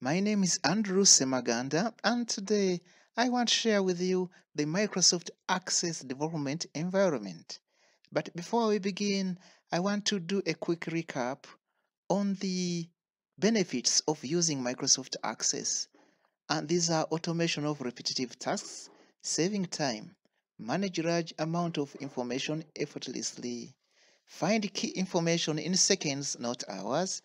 My name is Andrew Semaganda, and today I want to share with you the Microsoft Access development environment. But before we begin, I want to do a quick recap on the benefits of using Microsoft Access. And these are automation of repetitive tasks, saving time, manage large amount of information effortlessly, find key information in seconds, not hours,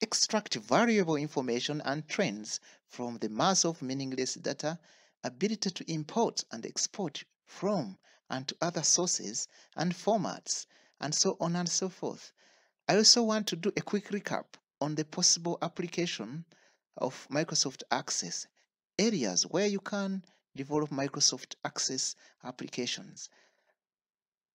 extract valuable information and trends from the mass of meaningless data, ability to import and export from and to other sources and formats, and so on and so forth. I also want to do a quick recap on the possible application of Microsoft Access, areas where you can develop Microsoft Access applications.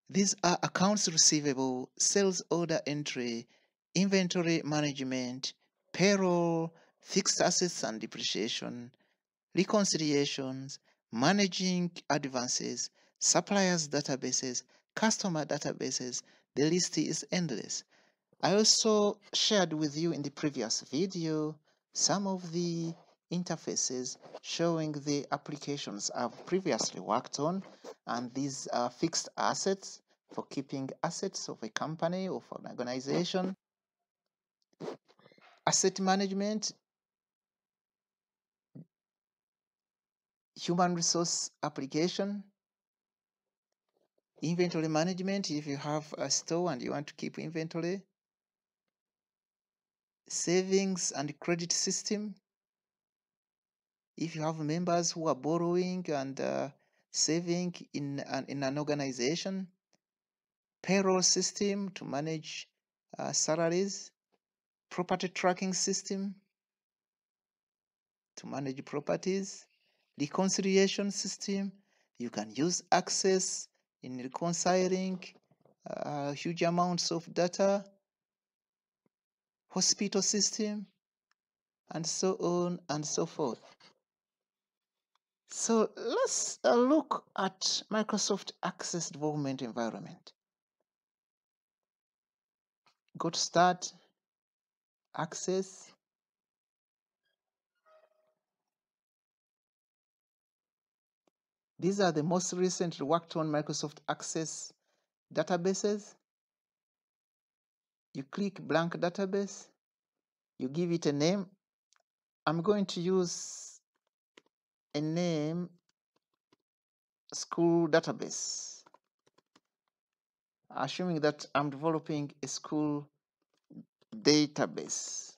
These are accounts receivable, sales order entry, inventory management, payroll, fixed assets and depreciation, reconciliations, managing advances, suppliers databases, customer databases. The list is endless. I also shared with you in the previous video some of the interfaces showing the applications I've previously worked on, and these are fixed assets for keeping assets of a company or for an organization, asset management, human resource application, inventory management if you have a store and you want to keep inventory, savings and credit system if you have members who are borrowing and saving in an organization, payroll system to manage salaries, property tracking system to manage properties, reconciliation system. You can use Access in reconciling huge amounts of data, hospital system, and so on and so forth. So let's look at Microsoft Access development environment. Go to Start, Access. These are the most recently worked on Microsoft Access databases. You click blank database, you give it a name. I'm going to use a name school database, assuming that I'm developing a school database.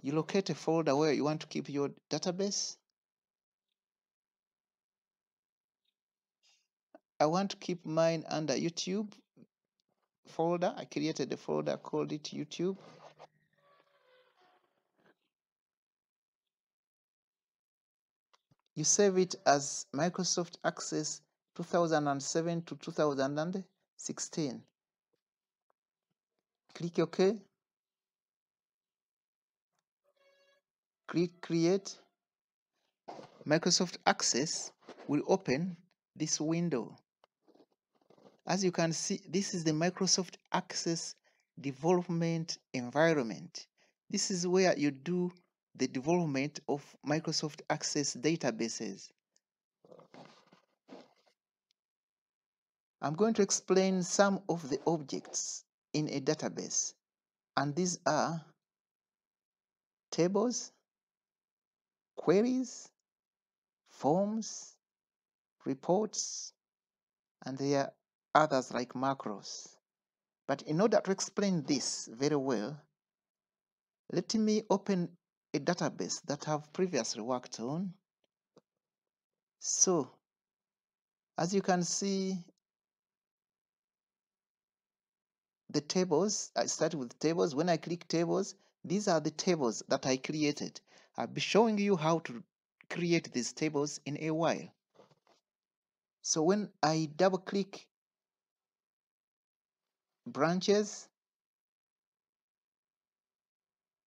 You locate a folder where you want to keep your database. I want to keep mine under YouTube folder. I created a folder, called it YouTube. You save it as Microsoft Access 2007 to 2016. Click OK. Click Create. Microsoft Access will open this window. As you can see, this is the Microsoft Access development environment. This is where you do the development of Microsoft Access databases. I'm going to explain some of the objects in a database, and these are tables, queries, forms, reports, and there are others like macros. But in order to explain this very well, let me open a database that I've previously worked on. So, as you can see, the tables, I start with tables. When I click tables, these are the tables that I created. I'll be showing you how to create these tables in a while. So when I double click branches,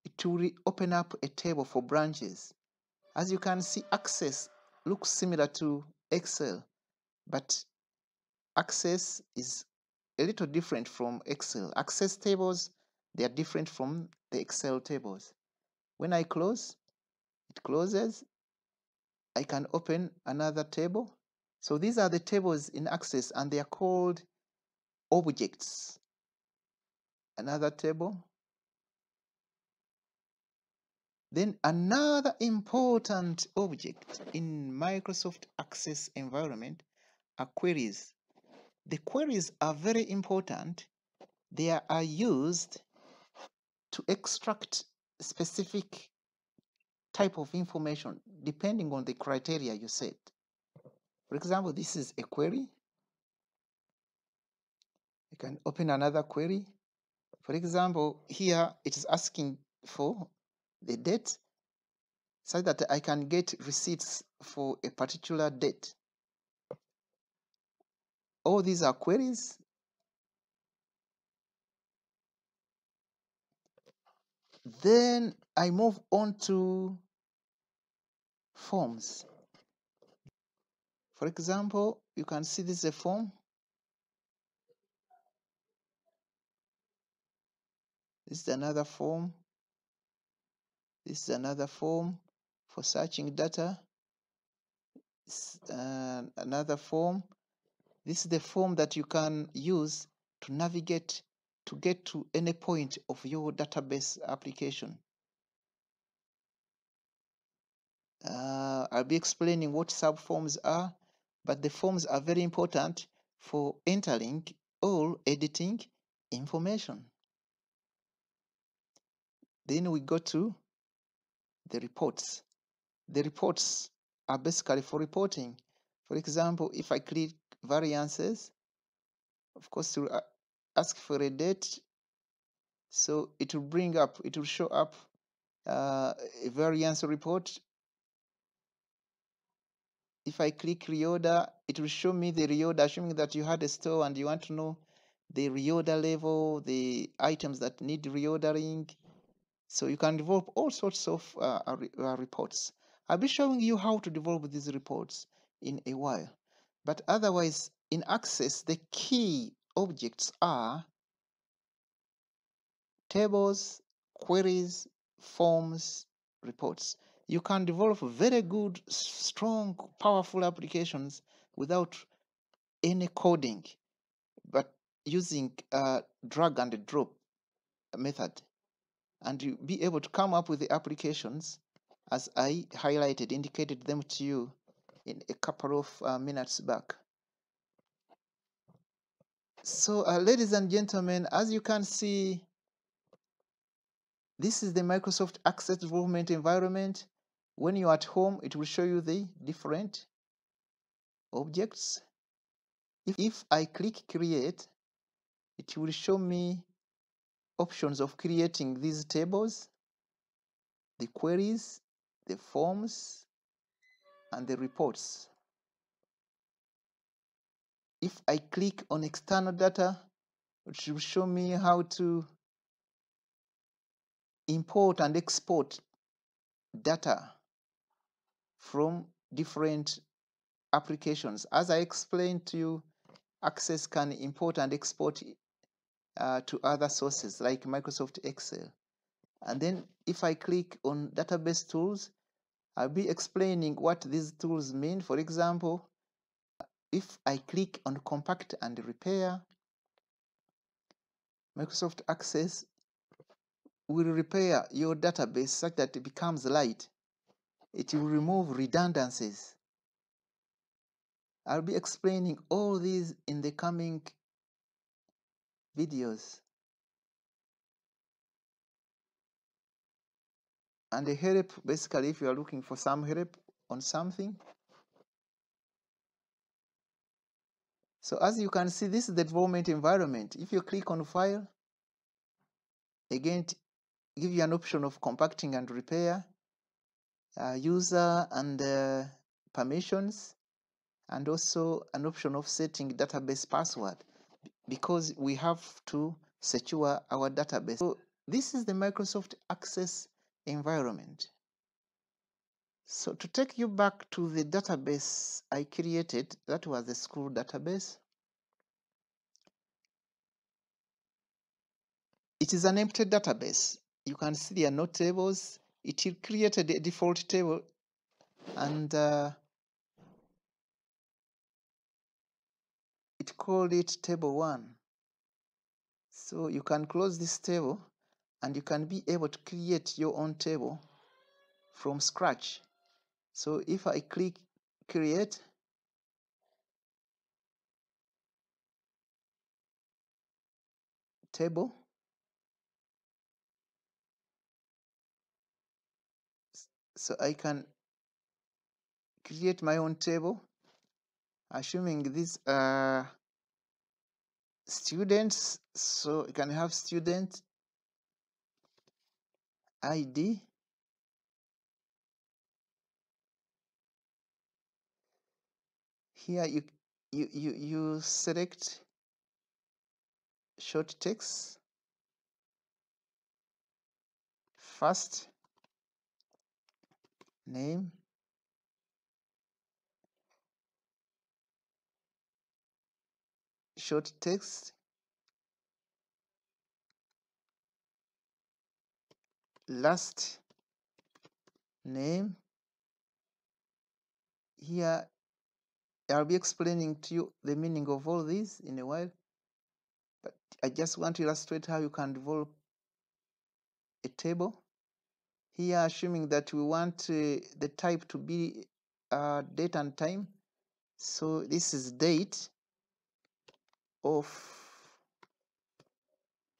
it will open up a table for branches. As you can see, Access looks similar to Excel, but Access is a little different from Excel. Access tables, they are different from the Excel tables. When I close, it closes. I can open another table. So these are the tables in Access, and they are called objects. Another table. Then another important object in Microsoft Access environment are queries. The queries are very important. They are used to extract specific type of information depending on the criteria you set. For example, this is a query. You can open another query. For example, here it is asking for the date, so that I can get receipts for a particular date. All these are queries. Then I move on to forms. For example, you can see this is a form. This is another form. This is another form for searching data. Another form. This is the form that you can use to navigate to get to any point of your database application. I'll be explaining what subforms are, but the forms are very important for entering or editing information. Then we go to the reports. The reports are basically for reporting. For example, if I click variances, of course, it will ask for a date. So it will bring up, it will show up a variance report. If I click reorder, it will show me the reorder, assuming that you had a store and you want to know the reorder level, the items that need reordering. So you can develop all sorts of reports. I'll be showing you how to develop these reports in a while. But otherwise, in Access, the key objects are tables, queries, forms, reports. You can develop very good, strong, powerful applications without any coding, but using drag and drop method. And you'll be able to come up with the applications as I highlighted, indicated them to you in a couple of minutes back. So ladies and gentlemen, as you can see, this is the Microsoft Access development environment. When you're at home, it will show you the different objects. If I click create, it will show me options of creating these tables, the queries, the forms, and the reports. If I click on external data, it will show me how to import and export data from different applications. As I explained to you, Access can import and export to other sources like Microsoft Excel. And then if I click on database tools, I'll be explaining what these tools mean. For example, if I click on compact and repair, Microsoft Access will repair your database such that it becomes light. It will remove redundancies. I'll be explaining all these in the coming videos. And the help, basically, if you are looking for some help on something. So as you can see, this is the development environment. If you click on file, again, give you an option of compacting and repair, user and permissions, and also an option of setting database password, because we have to secure our database. So this is the Microsoft Access environment. So to take you back to the database I created, that was the school database. It is an empty database. You can see there are no tables. it will create a default table, and it called it table 1. So you can close this table and you can be able to create your own table from scratch. So if I click create, table, so I can create my own table, assuming these are students. So you can have student ID, here you select short text first name, short text last name. Here I'll be explaining to you the meaning of all these in a while, but I just want to illustrate how you can develop a table. Here, assuming that we want the type to be date and time, so this is date of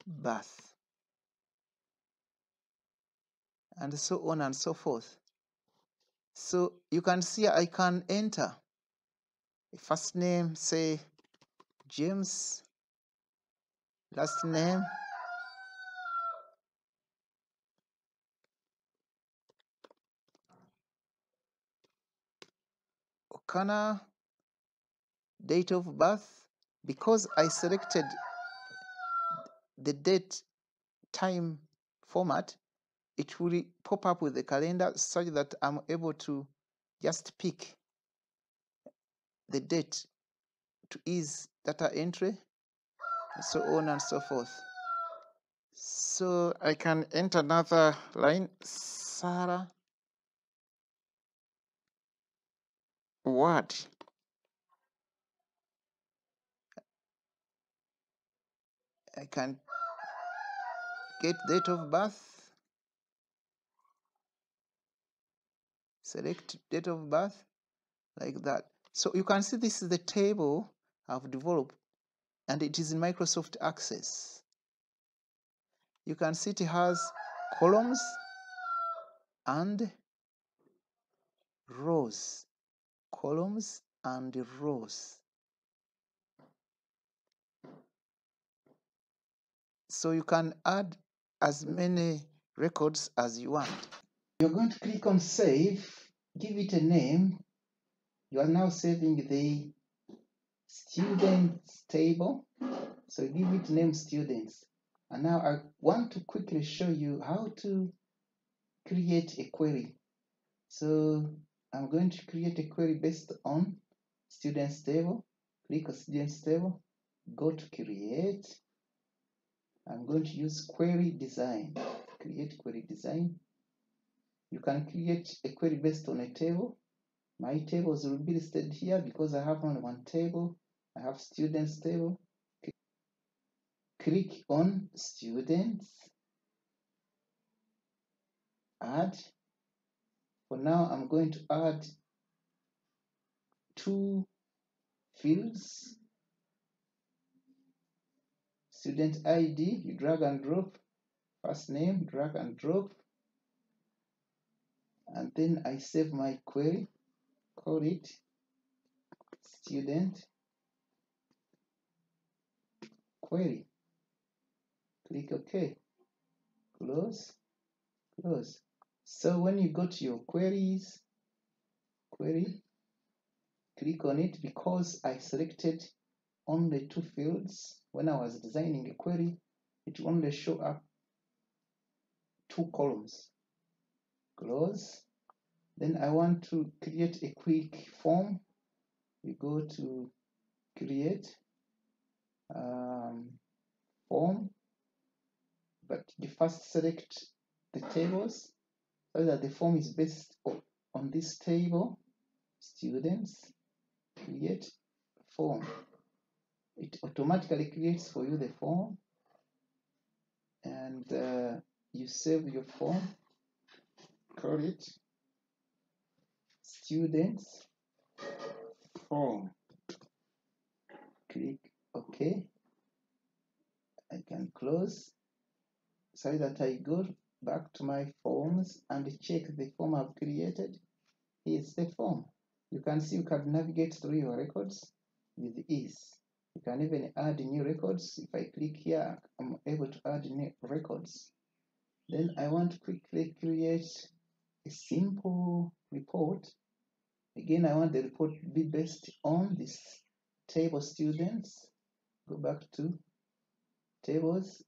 birth, and so on and so forth. So you can see I can enter a first name, say James, last name Kana, date of birth, because I selected the date time format, it will pop up with the calendar such that I'm able to just pick the date to ease data entry, and so on and so forth. So I can enter another line, Sarah Word, I can get date of birth, select date of birth like that. So you can see this is the table I've developed, and it is in Microsoft Access. You can see it has columns and rows. Columns and rows. So you can add as many records as you want. You're going to click on save, give it a name. You are now saving the students table. So give it name students. And now I want to quickly show you how to create a query. So I'm going to create a query based on students table. Click on students table, go to create. I'm going to use query design, create query design. You can create a query based on a table. My tables will be listed here because I have only one table. I have students table. Click on students, add. For now, I'm going to add 2 fields. Student ID, you drag and drop. First name, drag and drop. And then I save my query, call it student query. Click OK. Close, close. So when you go to your queries, query, click on it. Because I selected only 2 fields, when I was designing a query, it only show up 2 columns. Close. Then I want to create a quick form. You go to create form, but you first select the tables. so that the form is based on this table, students, create form. It automatically creates for you the form, and you save your form, call it students form, click OK. I can close so that I go back to my forms and check the form I've created. Here's the form. You can see you can navigate through your records with ease. You can even add new records. If I click here, I'm able to add new records. Then I want to quickly create a simple report. Again, I want the report to be based on this table students. Go back to tables,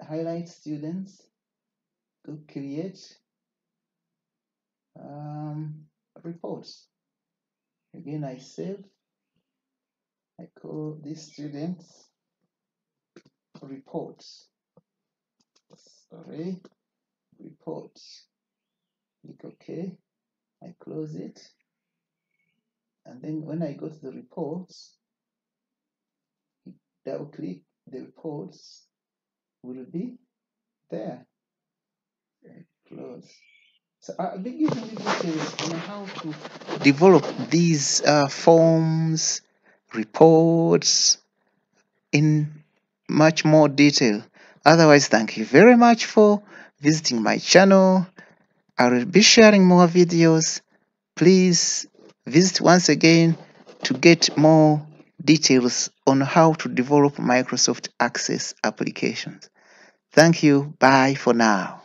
highlight students, go create reports. Again, I save. I call this students reports. Sorry, reports. Click OK. I close it. And then when I go to the reports, double click. The reports will be there. Close. So I'll be giving you details on how to develop these forms, reports in much more detail. Otherwise, thank you very much for visiting my channel. I will be sharing more videos. Please visit once again to get more details on how to develop Microsoft Access applications. Thank you. Bye for now.